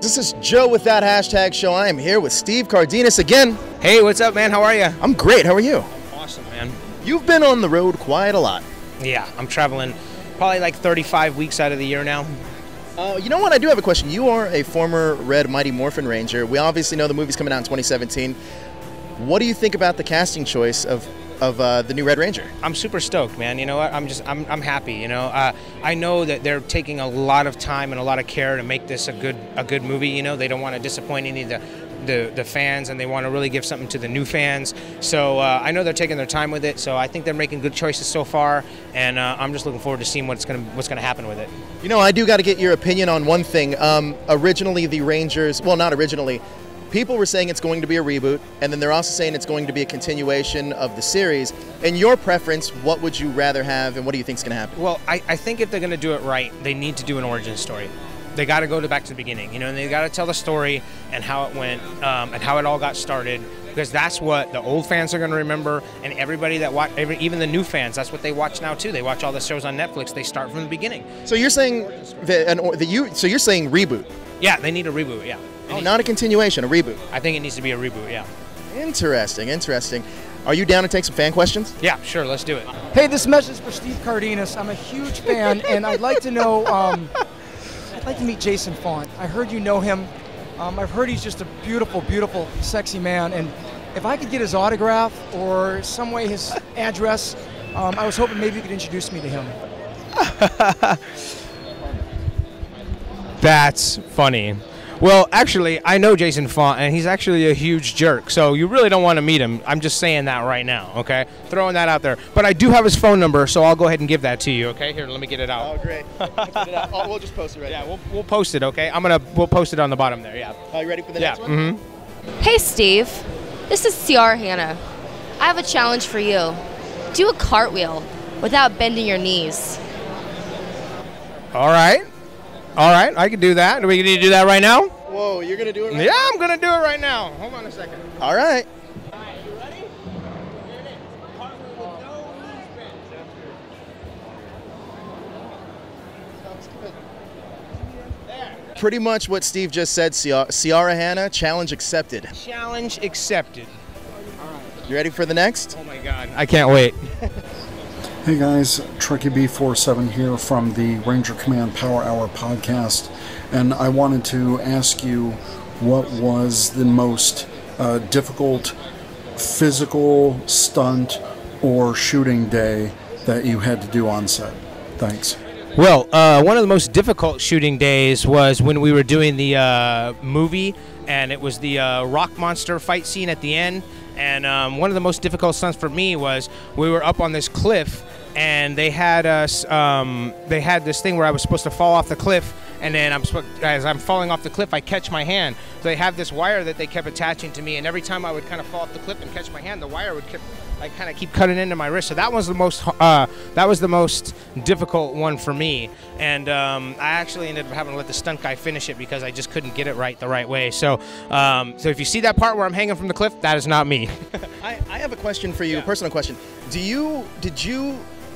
This is Joe with That Hashtag Show. I am here with Steve Cardenas again. Hey, what's up, man? How are you? I'm great. How are you? Awesome, man. You've been on the road quite a lot. Yeah, I'm traveling probably like 35 weeks out of the year now. You know what? I do have a question. You are a former Red Mighty Morphin' Ranger. We obviously know the movie's coming out in 2017. What do you think about the casting choice of the new Red Ranger? I'm super stoked, man. You know what? I'm happy. You know, I know that they're taking a lot of time and a lot of care to make this a good movie. You know, they don't want to disappoint any of the fans, and they want to really give something to the new fans. So I know they're taking their time with it. So I think they're making good choices so far, and I'm just looking forward to seeing what's gonna happen with it. You know, I do got to get your opinion on one thing. Originally, the Rangers, well, not originally. People were saying it's going to be a reboot, and then they're also saying it's going to be a continuation of the series. In your preference, what would you rather have, and what do you think is going to happen? Well, I think if they're going to do it right, they need to do an origin story. They got to go back to the beginning, you know, and they got to tell the story and how it went and how it all got started, because that's what the old fans are going to remember, and everybody that watch, even the new fans, that's what they watch now too. They watch all the shows on Netflix. They start from the beginning. So you're saying so you're saying reboot? Yeah, they need a reboot. Yeah. Oh, not a continuation, a reboot. I think it needs to be a reboot, yeah. Interesting, interesting. Are you down to take some fan questions? Yeah, sure, let's do it. Hey, this message for Steve Cardenas. I'm a huge fan, and I'd like to know, I'd like to meet Jason Faunt. I heard you know him. I've heard he's just a beautiful, beautiful, sexy man, and if I could get his autograph or some way his address, I was hoping maybe you could introduce me to him. That's funny. Well, actually, I know Jason Faunt, and he's actually a huge jerk, so you really don't want to meet him. I'm just saying that right now, okay? Throwing that out there. But I do have his phone number, so I'll go ahead and give that to you, okay? Here, let me get it out. Oh, great. Get it out. Oh, we'll just post it right now. Yeah, we'll post it, okay? We'll post it on the bottom there, yeah. Are you ready for the next one? Mm-hmm. Hey, Steve. This is CR Hannah. I have a challenge for you. Do a cartwheel without bending your knees. All right. All right, I can do that. Are we going to do that right now? Whoa, you're going to do it right now? Yeah, I'm going to do it right now. Hold on a second. All right. All right, you ready? Here it is. Cartwheel with no spin. There. Pretty much what Steve just said, Ciara Hanna, challenge accepted. Challenge accepted. All right. You ready for the next? Oh, my God. I can't wait. Hey guys, TrekkieB47 here from the Ranger Command Power Hour podcast, and I wanted to ask you what was the most difficult physical stunt or shooting day that you had to do on set? Thanks. Well, one of the most difficult shooting days was when we were doing the movie, and it was the rock monster fight scene at the end. And one of the most difficult stunts for me was we were up on this cliff, and they had us. They had this thing where I was supposed to fall off the cliff, and then as I'm falling off the cliff, I catch my hand. So they have this wire that they kept attaching to me, and every time I would kind of fall off the cliff and catch my hand, the wire would kind of keep cutting into my wrist. So that was the most difficult one for me, and I actually ended up having to let the stunt guy finish it because I just couldn't get it the right way. So so if you see that part where I'm hanging from the cliff, that is not me. I have a question for you, yeah. A personal question. Did you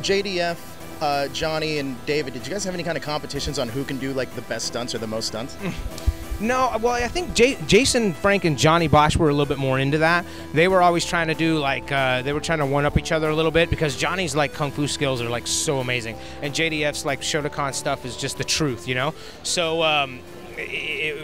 JDF, Johnny and David, did you guys have any kind of competitions on who can do like the best stunts or the most stunts? No, well, I think Jason Frank and Johnny Bosch were a little bit more into that. They were always trying to do like they were trying to one up each other a little bit, because Johnny's like kung fu skills are like so amazing, and JDF's like Shotokan stuff is just the truth, you know. So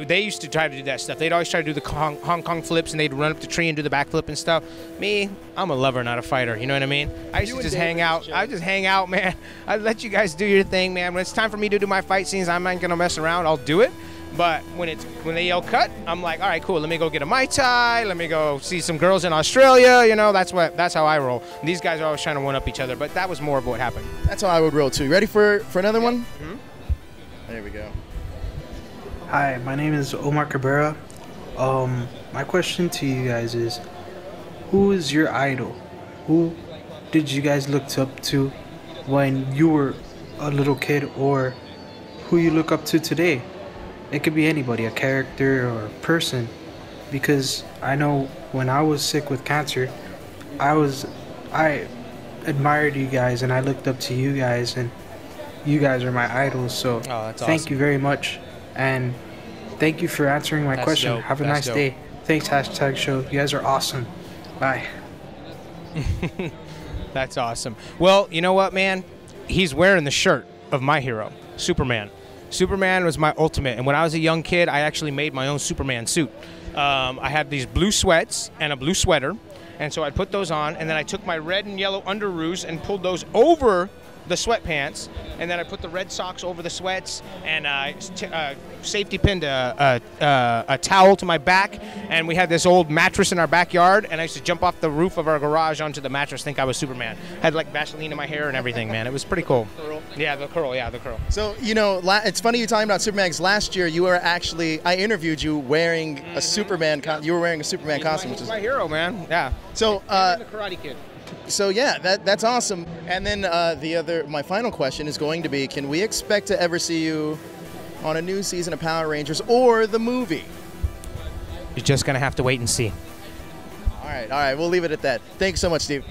they used to try to do that stuff. They'd always try to do the Hong Kong flips, and they'd run up the tree and do the backflip and stuff. Me, I'm a lover, not a fighter. You know what I mean? I used to just hang out. I just hang out, man. I let you guys do your thing, man. When it's time for me to do my fight scenes, I'm not gonna mess around. I'll do it. But when they yell cut, I'm like, all right, cool. Let me go get a Mai Tai. Let me go see some girls in Australia. You know, that's how I roll. And these guys are always trying to one up each other. But that was more of what happened. That's how I would roll too. You ready for another one? Mm-hmm. There we go. Hi, my name is Omar Cabrera. My question to you guys is, who is your idol? Who did you guys look up to when you were a little kid, or who you look up to today? It could be anybody, a character or a person, because I know when I was sick with cancer, I admired you guys and I looked up to you guys, and you guys are my idols, so thank you very much, and thank you for answering my question. Have a nice day. Thanks, Hashtag Show. You guys are awesome. Bye. That's awesome. Well, you know what, man? He's wearing the shirt of my hero, Superman. Superman was my ultimate, and when I was a young kid, I actually made my own Superman suit. I had these blue sweats and a blue sweater, and so I put those on, and then I took my red and yellow underoos and pulled those over the sweatpants, and then I put the red socks over the sweats, and I safety pinned a towel to my back, and we had this old mattress in our backyard, and I used to jump off the roof of our garage onto the mattress, think I was Superman. I had like Vaseline in my hair and everything, man. It was pretty cool. Yeah, the curl, yeah, the curl. So, you know, it's funny you're talking about Superman, because last year you were actually, I interviewed you wearing a Superman, costume. He's my hero, man, yeah. So, and the Karate Kid. So yeah, that's awesome. And then my final question is going to be, can we expect to ever see you on a new season of Power Rangers or the movie? You're just gonna have to wait and see. All right, we'll leave it at that. Thanks so much, Steve.